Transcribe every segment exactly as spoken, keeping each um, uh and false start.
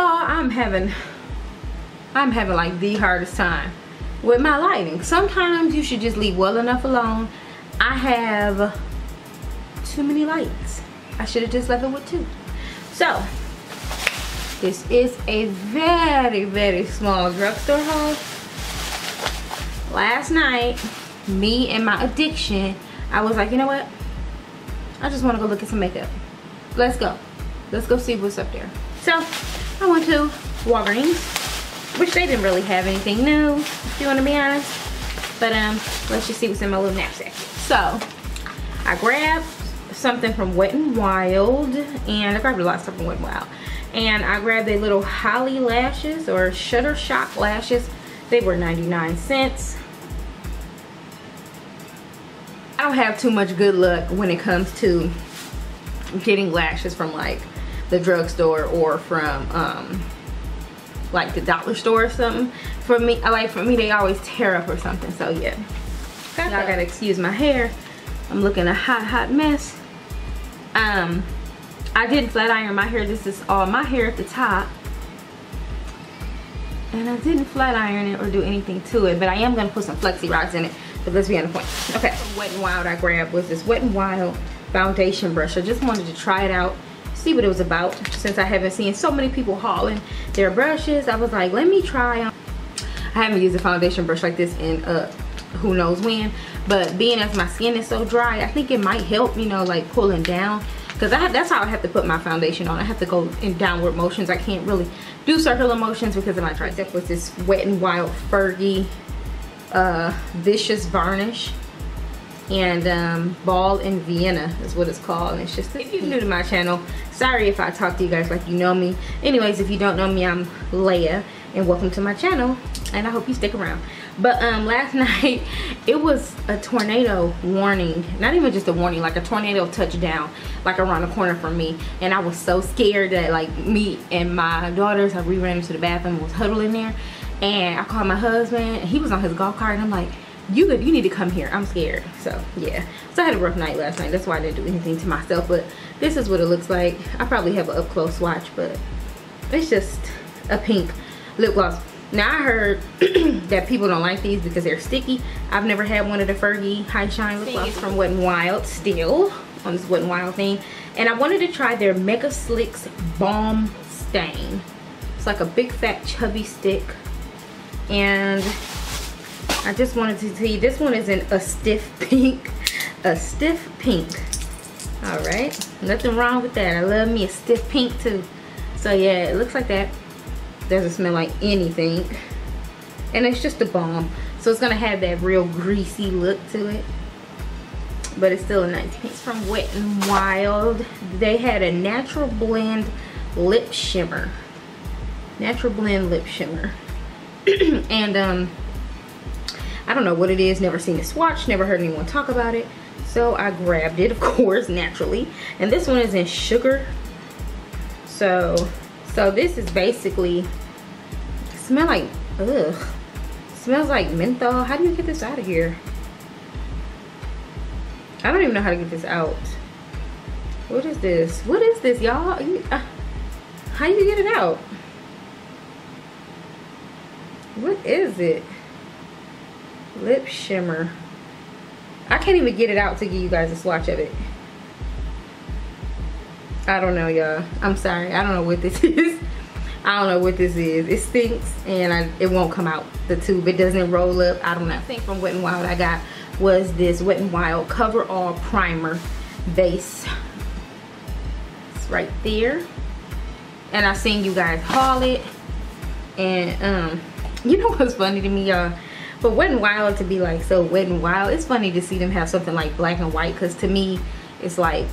y'all, I'm having I'm having like the hardest time with my lighting. Sometimes you should just leave well enough alone. I have too many lights. I should have just left it with two. So this is a very, very small drugstore haul. Last night, me and my addiction, I was like, you know what? I just want to go look at some makeup. Let's go. Let's go see what's up there. So I went to Walgreens, which they didn't really have anything new, if you want to be honest. But um, let's just see what's in my little knapsack. So I grabbed something from Wet n Wild, and I grabbed a lot of stuff from Wet n Wild. And I grabbed a little Holly lashes or Shutter Shop lashes. They were ninety-nine cents. I don't have too much good luck when it comes to getting lashes from like the drugstore or from um, like the dollar store or something. For me, I like for me they always tear up or something. So yeah, y'all gotta excuse my hair. I'm looking a hot, hot mess. Um. I didn't flat iron my hair. This is all my hair at the top. And I didn't flat iron it or do anything to it. But I am going to put some flexi rods in it. But let's be on the point. Okay. Wet n Wild I grabbed was this Wet n Wild foundation brush. I just wanted to try it out. See what it was about. Since I haven't seen so many people hauling their brushes, I was like, let me try them. I haven't used a foundation brush like this in uh, who knows when. But being as my skin is so dry, I think it might help, you know, like pulling down. Because that's how I have to put my foundation on. I have to go in downward motions. I can't really do circular motions because of my tricep. With this Wet n Wild Fergie uh, Vicious Varnish. And um, Ball in Vienna is what it's called. And it's just, if you're new to my channel, sorry if I talk to you guys like you know me. Anyways, if you don't know me, I'm Leia. And welcome to my channel. And I hope you stick around. But um, last night, it was a tornado warning. Not even just a warning, like a tornado touchdown, like around the corner from me. And I was so scared that like me and my daughters, I re-ran into the bathroom, was huddled in there. And I called my husband, and he was on his golf cart, and I'm like, you, you need to come here, I'm scared. So yeah, so I had a rough night last night. That's why I didn't do anything to myself, but this is what it looks like. I probably have an up close watch, but it's just a pink lip gloss. Now I heard that people don't like these because they're sticky. I've never had one of the Fergie High Shine lip gloss from Wet n Wild still on this Wet n Wild thing. And I wanted to try their Mega Slicks Balm Stain. It's like a big fat chubby stick. And I just wanted to see, this one is in a stiff pink. A stiff pink. Alright. Nothing wrong with that. I love me a stiff pink too. So yeah, it looks like that. Doesn't smell like anything, and it's just a balm, so it's gonna have that real greasy look to it, but it's still a nice pink. It's from Wet n Wild. They had a natural blend lip shimmer, natural blend lip shimmer, and um I don't know what it is, never seen it swatched, never heard anyone talk about it, so I grabbed it, of course, naturally. And this one is in Sugar. So So this is basically, smell like, ugh, smells like menthol. How do you get this out of here? I don't even know how to get this out. What is this? What is this, y'all? You, uh, how do you get it out? What is it? Lip shimmer. I can't even get it out to give you guys a swatch of it. I don't know, y'all. I'm sorry. I don't know what this is. I don't know what this is. It stinks, and I, it won't come out the tube. It doesn't roll up. I don't know. I think from Wet n Wild I got was this Wet n Wild Cover All Primer Base. It's right there. And I've seen you guys haul it. And um, you know what's funny to me, y'all? But Wet n Wild to be like so Wet n Wild. It's funny to see them have something like black and white, because to me, it's like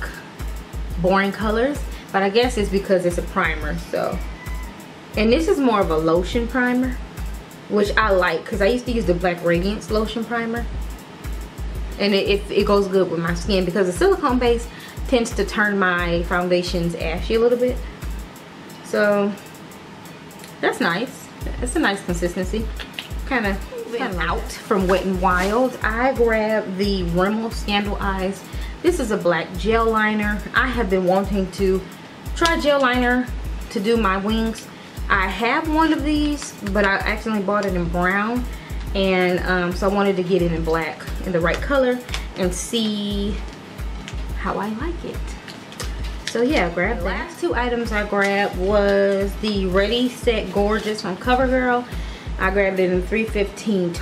boring colors, but I guess it's because it's a primer. So, and this is more of a lotion primer, which I like because I used to use the Black Radiance lotion primer, and it, it, it goes good with my skin because the silicone base tends to turn my foundations ashy a little bit. So that's nice. It's a nice consistency. Kind of out from Wet n Wild, I grabbed the Rimmel Scandal Eyes. This is a black gel liner. I have been wanting to try gel liner to do my wings I have one of these, but I accidentally bought it in brown, and um, so I wanted to get it in black, in the right color, and see how I like it. So yeah, grab the last two items I grabbed was the Ready Set Gorgeous from CoverGirl. I grabbed it in three fifteen,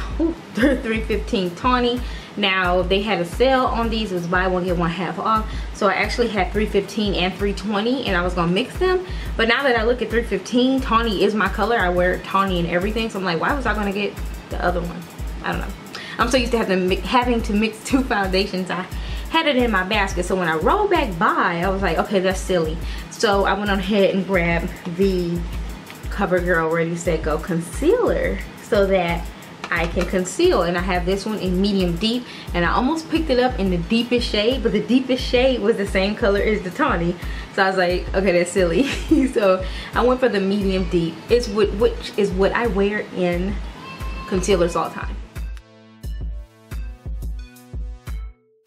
three fifteen tawny. Now they had a sale on these. It was buy one get one half off. So I actually had three fifteen and three twenty, and I was gonna mix them. But now that I look at three fifteen, tawny is my color. I wear tawny and everything. So I'm like, why was I gonna get the other one? I don't know. I'm so used to having to, having to mix two foundations. I had it in my basket, so when I rolled back by, I was like, okay, that's silly. So I went on ahead and grabbed the CoverGirl Ready Set Go concealer so that I can conceal, and I have this one in medium deep, and I almost picked it up in the deepest shade, but the deepest shade was the same color as the tawny, so I was like, okay, that's silly. So I went for the medium deep, it's what, which is what I wear in concealers all the time.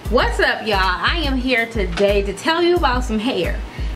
What's up, y'all? I am here today to tell you about some hair.